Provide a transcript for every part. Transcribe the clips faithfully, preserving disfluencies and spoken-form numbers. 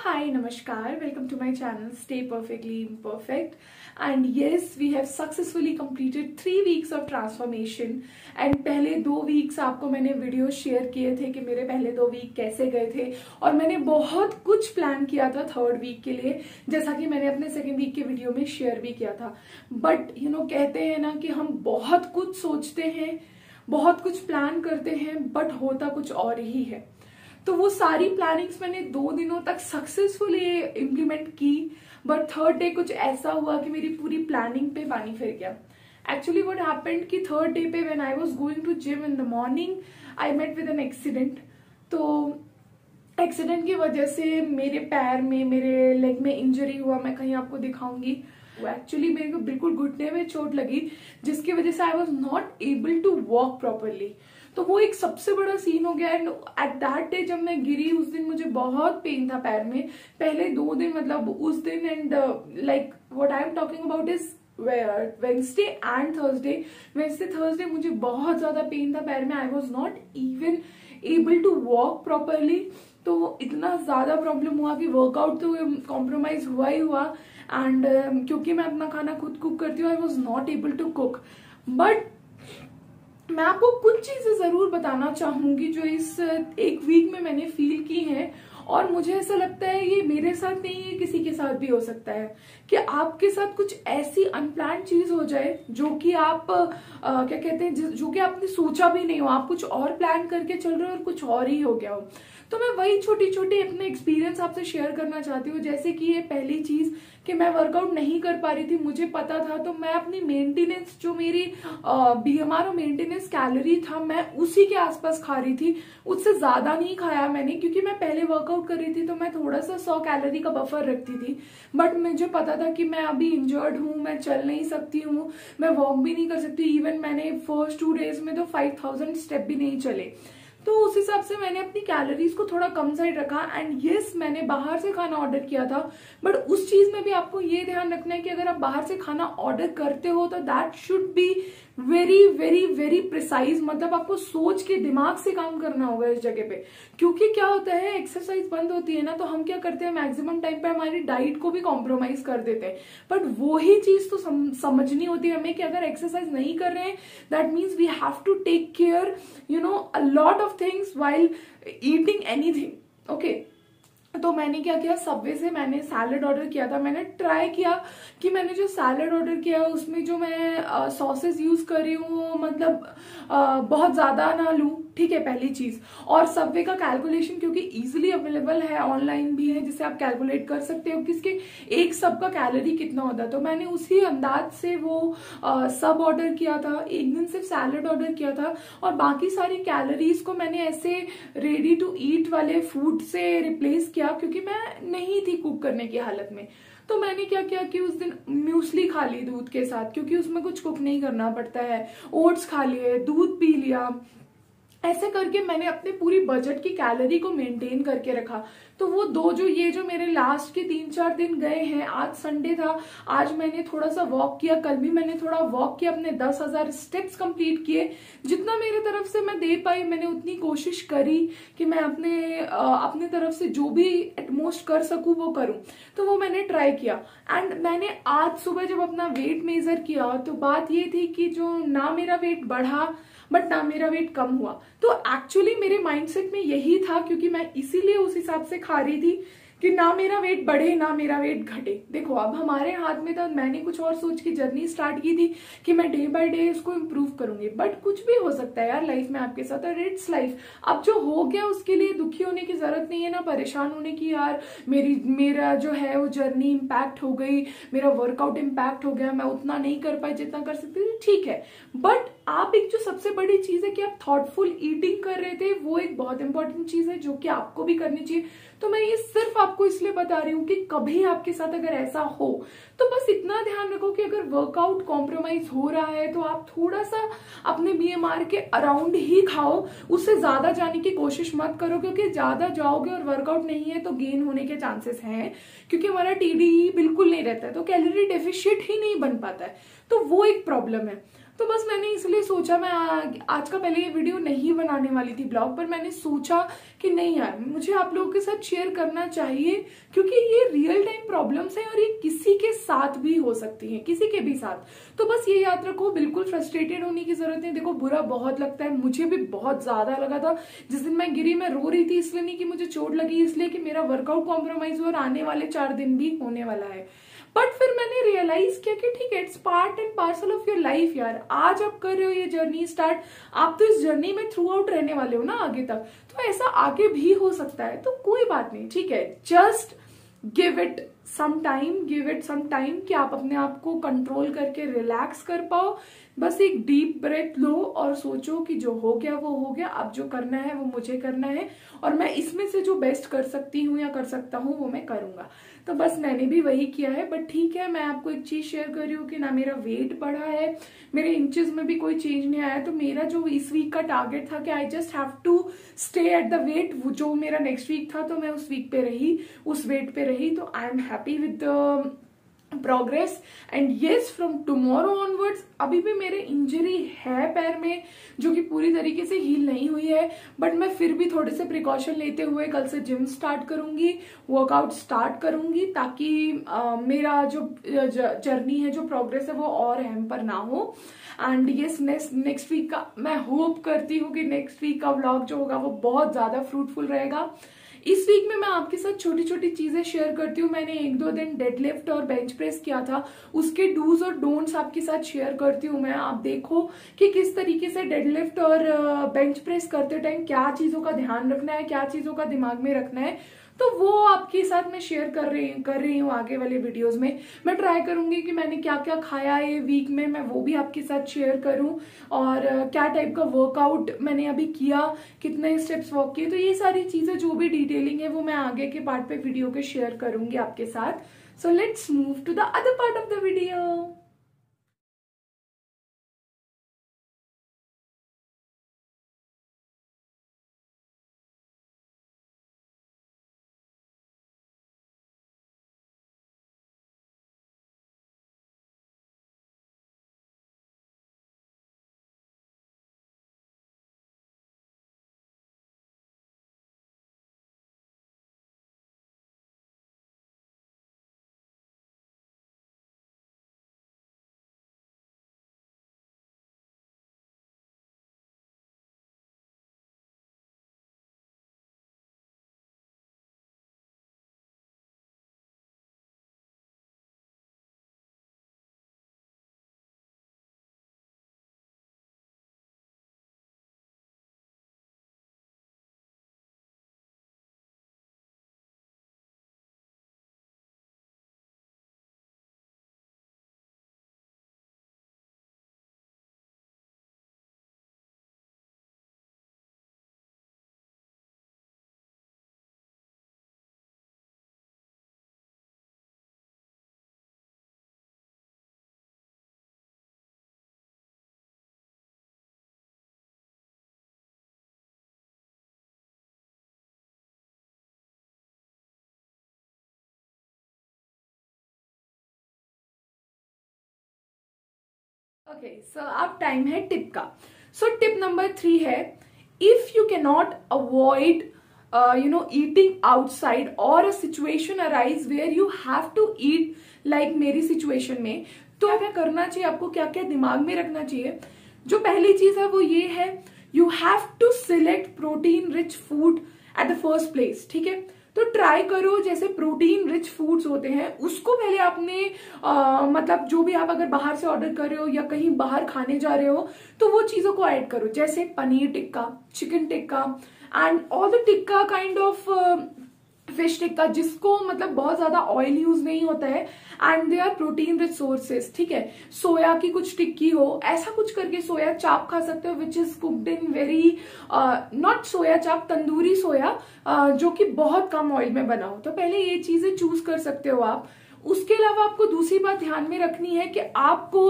हाय नमस्कार, welcome to my channel stay perfectly imperfect. And yes, we have successfully completed three weeks of transformation. And पहले दो weeks आपको मैंने video share किए थे कि मेरे पहले दो वीक कैसे गए थे, और मैंने बहुत कुछ प्लान किया था थर्ड वीक के लिए, जैसा कि मैंने अपने सेकेंड वीक के वीडियो में शेयर भी किया था। बट यू नो, कहते हैं ना कि हम बहुत कुछ सोचते हैं, बहुत कुछ प्लान करते हैं, बट होता कुछ और ही है। तो वो सारी प्लानिंग्स मैंने दो दिनों तक सक्सेसफुली इम्प्लीमेंट की, बट थर्ड डे कुछ ऐसा हुआ कि मेरी पूरी प्लानिंग पे पानी फिर गया। एक्चुअली व्हाट हैपेंड कि थर्ड डे पे when I was going to gym in the morning, I met with an accident. तो एक्सीडेंट की वजह से मेरे पैर में, मेरे लेग में इंजरी हुआ। मैं कहीं आपको दिखाऊंगी। एक्चुअली मेरे को बिल्कुल घुटने में चोट लगी, जिसकी वजह से I was not able to walk properly. तो वो एक सबसे बड़ा सीन हो गया। एंड एट दैट डे जब मैं गिरी, उस दिन मुझे बहुत पेन था पैर में, पहले दो दिन, मतलब उस दिन and like what I am talking about is Wednesday and Thursday. Wednesday Thursday मुझे बहुत ज्यादा पेन था पैर में। I was not even able to walk properly. तो इतना ज्यादा प्रॉब्लम हुआ कि वर्कआउट तो कॉम्प्रोमाइज हुआ ही हुआ। एंड uh, क्योंकि मैं अपना खाना खुद कुक करती हूँ, I was not able to cook. But मैं आपको कुछ चीजें जरूर बताना चाहूंगी जो इस एक वीक में मैंने फील की हैं, और मुझे ऐसा लगता है ये मेरे साथ नहीं है, किसी के साथ भी हो सकता है कि आपके साथ कुछ ऐसी अनप्लान चीज हो जाए जो कि आप आ, क्या कहते हैं, जो कि आपने सोचा भी नहीं हो। आप कुछ और प्लान करके चल रहे हो और कुछ और ही हो गया हो। तो मैं वही छोटी छोटी अपने एक्सपीरियंस आपसे शेयर करना चाहती हूँ। जैसे कि ये पहली चीज कि मैं वर्कआउट नहीं कर पा रही थी, मुझे पता था। तो मैं अपनी मेंटेनेंस, जो मेरी बी एम आर और मेंटेनेंस कैलोरी था, मैं उसी के आसपास खा रही थी, उससे ज्यादा नहीं खाया मैंने। क्योंकि मैं पहले वर्कआउट कर रही थी तो मैं थोड़ा सा सौ कैलोरी का बफर रखती थी। बट मुझे पता था कि मैं अभी इंजर्ड हूँ, मैं चल नहीं सकती हूँ, मैं वॉक भी नहीं कर सकती। इवन मैंने फर्स्ट टू डेज में तो फाइव थाउजेंड स्टेप भी नहीं चले। तो उस हिसाब से मैंने अपनी कैलोरीज को थोड़ा कम साइड रखा। एंड येस, मैंने बाहर से खाना ऑर्डर किया था। बट उस चीज में भी आपको ये ध्यान रखना है कि अगर आप बाहर से खाना ऑर्डर करते हो तो that should be very very very precise. मतलब आपको सोच के दिमाग से काम करना होगा इस जगह पे। क्योंकि क्या होता है, एक्सरसाइज बंद होती है ना, तो हम क्या करते हैं, मैक्सिमम टाइम पे हमारी डाइट को भी कॉम्प्रोमाइज कर देते हैं। बट वो ही चीज तो सम, समझनी होती है हमें कि अगर एक्सरसाइज नहीं कर रहे हैं that means we have to take care you know a lot of things while eating anything. Okay, तो मैंने क्या किया, सबवे से मैंने सैलड ऑर्डर किया था। मैंने ट्राई किया कि मैंने जो सैलड ऑर्डर किया है उसमें जो मैं सॉसेस यूज कर रही हूँ, मतलब आ, बहुत ज्यादा ना लूँ, ठीक है, पहली चीज। और सबवे का कैलकुलेशन क्योंकि इजीली अवेलेबल है, ऑनलाइन भी है, जिसे आप कैलकुलेट कर सकते हो किसके एक सब का कैलोरी कितना होता है। तो मैंने उसी अंदाज से वो आ, सब ऑर्डर किया था। एक दिन सिर्फ सैलड ऑर्डर किया था और बाकी सारी कैलोरीज को मैंने ऐसे रेडी टू ईट वाले फूड से रिप्लेस किया, क्योंकि मैं नहीं थी कुक करने की हालत में। तो मैंने क्या किया कि उस दिन म्यूसली खा ली दूध के साथ, क्योंकि उसमें कुछ कुक नहीं करना पड़ता है। ओट्स खा लिए, दूध पी लिया। ऐसे करके मैंने अपने पूरी बजट की कैलोरी को मेंटेन करके रखा। तो वो दो जो ये जो मेरे लास्ट के तीन चार दिन गए हैं, आज संडे था, आज मैंने थोड़ा सा वॉक किया, कल भी मैंने थोड़ा वॉक किया, अपने दस हजार स्टेप्स कंप्लीट किए। जितना मेरे तरफ से मैं दे पाई, मैंने उतनी कोशिश करी कि मैं अपने अपने तरफ से जो भी एटमोस्ट कर सकूं वो करूं। तो वो मैंने ट्राई किया। एंड मैंने आज सुबह जब अपना वेट मेजर किया तो बात ये थी कि जो ना मेरा वेट बढ़ा बट ना मेरा वेट कम हुआ। तो एक्चुअली मेरे माइंडसेट में यही था, क्योंकि मैं इसीलिए उस हिसाब से खा रही थी कि ना मेरा वेट बढ़े ना मेरा वेट घटे। देखो, अब हमारे हाथ में था। मैंने कुछ और सोच के जर्नी स्टार्ट की थी कि मैं डे बाय डे इसको इम्प्रूव करूंगी। बट कुछ भी हो सकता है यार लाइफ में आपके साथ, और इट्स लाइफ। अब जो हो गया उसके लिए दुखी होने की जरूरत नहीं है, ना परेशान होने की। यार मेरी मेरा जो है वो जर्नी इम्पैक्ट हो गई, मेरा वर्कआउट इम्पैक्ट हो गया, मैं उतना नहीं कर पाई जितना कर सकती थी, ठीक है। बट आप एक जो सबसे बड़ी चीज है कि आप थॉटफुल ईटिंग कर रहे थे, वो एक बहुत इंपॉर्टेंट चीज है जो कि आपको भी करनी चाहिए। तो मैं ये सिर्फ आपको इसलिए बता रही हूँ कि कभी आपके साथ अगर ऐसा हो तो बस इतना ध्यान रखो कि अगर वर्कआउट कॉम्प्रोमाइज हो रहा है तो आप थोड़ा सा अपने बीएमआर के अराउंड ही खाओ, उससे ज्यादा जाने की कोशिश मत करो। क्योंकि ज्यादा जाओगे और वर्कआउट नहीं है तो गेन होने के चांसेस हैं, क्योंकि हमारा टीडीई बिल्कुल नहीं रहता है, तो कैलोरी डेफिशिएट ही नहीं बन पाता है। तो वो एक प्रॉब्लम है। तो बस मैंने इसलिए सोचा, मैं आज का पहले ये वीडियो नहीं बनाने वाली थी ब्लॉग पर, मैंने सोचा कि नहीं यार मुझे आप लोगों के साथ शेयर करना चाहिए क्योंकि ये रियल टाइम प्रॉब्लम्स हैं और ये किसी के साथ भी हो सकती हैं, किसी के भी साथ। तो बस ये याद रखो, बिल्कुल फ्रस्ट्रेटेड होने की जरूरत नहीं। देखो बुरा बहुत लगता है, मुझे भी बहुत ज्यादा लगा था जिस दिन मैं गिरी। मैं रो रही थी इसलिए नहीं कि मुझे चोट लगी, इसलिए कि मेरा वर्कआउट कॉम्प्रोमाइज हुआ और आने वाले चार दिन भी होने वाला है। बट फिर मैंने रियलाइज किया कि ठीक है, it's part and parcel of your life यार। आज आप कर रहे हो ये जर्नी स्टार्ट, आप तो इस जर्नी में थ्रू आउट रहने वाले हो ना आगे तक, तो ऐसा आगे भी हो सकता है, तो कोई बात नहीं, ठीक है। Just give it some time, give it some time कि आप अपने आप को कंट्रोल करके रिलैक्स कर पाओ। बस एक डीप ब्रेथ लो और सोचो कि जो हो गया वो हो गया, अब जो करना है वो मुझे करना है और मैं इसमें से जो बेस्ट कर सकती हूँ या कर सकता हूँ वो मैं करूँगा। तो बस मैंने भी वही किया है। बट ठीक है, मैं आपको एक चीज शेयर कर रही हूँ कि ना मेरा वेट बढ़ा है, मेरे इंचेस में भी कोई चेंज नहीं आया। तो मेरा जो इस वीक का टारगेट था कि I just have to stay at the weight, जो मेरा नेक्स्ट वीक था, तो मैं उस वीक पे रही, उस वेट पे रही। तो I am happy with the progress and yes, from tomorrow onwards. अभी भी मेरे इंजरी है पैर में जो कि पूरी तरीके से हील नहीं हुई है, बट मैं फिर भी थोड़े से प्रिकॉशन लेते हुए कल से जिम स्टार्ट करूंगी, वर्कआउट स्टार्ट करूंगी, ताकि uh, मेरा जो जर्नी है, जो प्रोग्रेस है वो और हैम्पर ना हो। एंड येस, नेक्स्ट वीक का मैं होप करती हूँ कि नेक्स्ट वीक का व्लॉग जो होगा वो बहुत ज्यादा फ्रूटफुल रहेगा। इस वीक में मैं आपके साथ छोटी छोटी चीजें शेयर करती हूँ। मैंने एक दो दिन डेडलिफ्ट और बेंच प्रेस किया था, उसके डूज और डोंट्स आपके साथ शेयर करती हूँ मैं। आप देखो कि किस तरीके से डेडलिफ्ट और बेंच प्रेस करते टाइम क्या चीजों का ध्यान रखना है, क्या चीजों का दिमाग में रखना है, तो वो आपके साथ मैं शेयर कर रही कर रही हूँ आगे वाले वीडियोस में। मैं ट्राई करूंगी कि मैंने क्या क्या खाया ये वीक में, मैं वो भी आपके साथ शेयर करूँ, और क्या टाइप का वर्कआउट मैंने अभी किया, कितने स्टेप्स वॉक किए। तो ये सारी चीजें जो भी डिटेलिंग है वो मैं आगे के पार्ट पे वीडियो के शेयर करूंगी आपके साथ। So let's move to the other part of the video. Okay, so अब टाइम है टिप का। सो टिप नंबर थ्री है, if you can not avoid you know eating outside और a situation arise where you have to eat, like मेरी situation में, तो क्या करना चाहिए आपको, क्या क्या दिमाग में रखना चाहिए। जो पहली चीज है वो ये है, you have to select protein rich food at the first place, ठीक है। तो ट्राई करो, जैसे प्रोटीन रिच फूड्स होते हैं उसको पहले आपने आ, मतलब जो भी आप अगर बाहर से ऑर्डर कर रहे हो या कहीं बाहर खाने जा रहे हो तो वो चीजों को ऐड करो, जैसे paneer tikka, chicken tikka and all the tikka kind of fish tikka, जिसको मतलब बहुत ज्यादा ऑयल यूज नहीं होता है, and they are protein rich sources, ठीक है। सोया की कुछ टिक्की हो, ऐसा कुछ करके सोया चाप खा सकते हो, which is cooked in very not soya chaap, tandoori soya uh, जो कि बहुत कम ऑयल में बना हो। तो पहले ये चीजें चूज कर सकते हो आप। उसके अलावा आपको दूसरी बात ध्यान में रखनी है कि आपको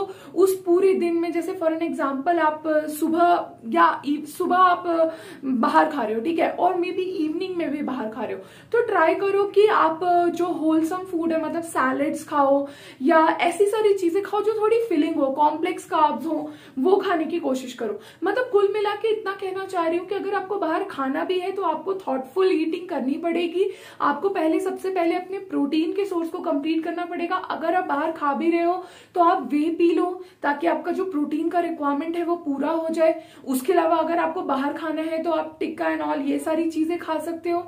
उस पूरे दिन में, जैसे फॉर एन एग्जाम्पल आप सुबह या सुबह आप बाहर खा रहे हो, ठीक है, और मे बी इवनिंग में भी बाहर खा रहे हो, तो ट्राई करो कि आप जो होलसम फूड है, मतलब सैलेड्स खाओ या ऐसी सारी चीजें खाओ जो थोड़ी फिलिंग हो, कॉम्प्लेक्स कार्ब्स हो, वो खाने की कोशिश करो। मतलब कुल मिला के इतना कहना चाह रही हूँ कि अगर आपको बाहर खाना भी है तो आपको थॉटफुल ईटिंग करनी पड़ेगी। आपको पहले सबसे पहले अपने प्रोटीन के सोर्स को कंप्लीट करना पड़ेगा। अगर आप बाहर खा भी रहे हो तो आप वे पी लो ताकि आपका जो प्रोटीन का रिक्वायरमेंट है वो पूरा हो जाए। उसके अलावा अगर आपको बाहर खाना है तो आप टिक्का एंड ऑल ये सारी चीजें खा सकते हो।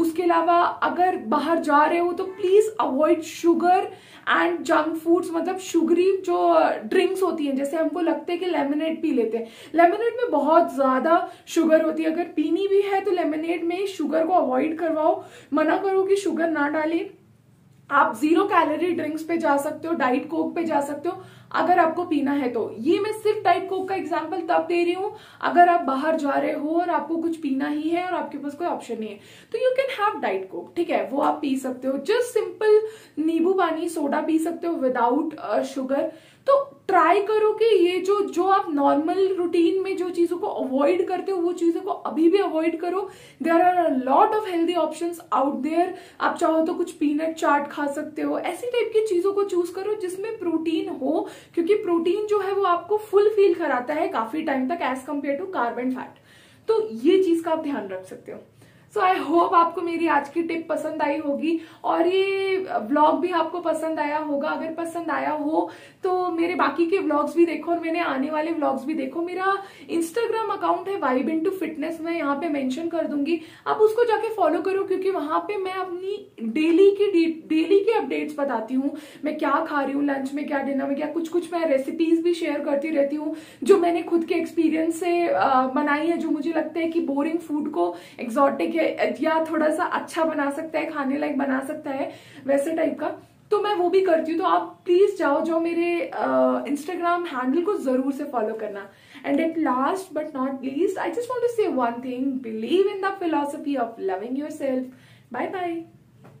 उसके अलावा अगर बाहर जा रहे हो तो please avoid sugar and junk foods, मतलब शुगरी जो ड्रिंक्स होती हैं, जैसे हमको लगता है कि लेमनेड पी लेते हैं, लेमनेड में बहुत ज्यादा शुगर होती है। अगर पीनी भी है तो लेमनेड में शुगर को अवॉइड करवाओ, मना करो कि शुगर ना डालें। आप जीरो कैलोरी ड्रिंक्स पे जा सकते हो, डाइट कोक पे जा सकते हो अगर आपको पीना है तो। ये मैं सिर्फ डाइट कोक का एग्जांपल तब दे रही हूँ अगर आप बाहर जा रहे हो और आपको कुछ पीना ही है और आपके पास कोई ऑप्शन नहीं है, तो you can have diet Coke, ठीक है, वो आप पी सकते हो। जस्ट सिंपल नींबू पानी, सोडा पी सकते हो विदाउट शुगर। तो ट्राई करो कि ये जो जो आप नॉर्मल रूटीन में जो चीजों को अवॉइड करते हो वो चीजों को अभी भी अवॉइड करो। There are a lot of healthy options out there. आप चाहो तो कुछ पीनट चाट खा सकते हो। ऐसी टाइप की चीजों को चूज करो जिसमें प्रोटीन हो, क्योंकि प्रोटीन जो है वो आपको फुल फील कराता है काफी टाइम तक as compare to carb and fat. तो ये चीज का आप ध्यान रख सकते हो। सो आई होप आपको मेरी आज की टिप पसंद आई होगी और ये व्लॉग भी आपको पसंद आया होगा। अगर पसंद आया हो तो मेरे बाकी के व्लॉग्स भी देखो और मैंने आने वाले व्लॉग्स भी देखो। मेरा इंस्टाग्राम अकाउंट है वाइब इंटू फिटनेस, मैं यहाँ पे मेंशन कर दूंगी, आप उसको जाके फॉलो करो क्योंकि वहां पे मैं अपनी डेली की डेली की अपडेट्स बताती हूँ। मैं क्या खा रही हूँ लंच में, क्या डिनर में, क्या कुछ कुछ मैं रेसिपीज भी शेयर करती रहती हूँ जो मैंने खुद के एक्सपीरियंस से बनाई है, जो मुझे लगता है कि बोरिंग फूड को एक्सॉटिक या थोड़ा सा अच्छा बना सकता है, खाने लायक बना सकता है, वैसे टाइप का, तो मैं वो भी करती हूँ। तो आप प्लीज जाओ जाओ मेरे इंस्टाग्राम हैंडल को जरूर से फॉलो करना। And at last but not least I just want to say one Believe in the philosophy of loving yourself. Bye bye.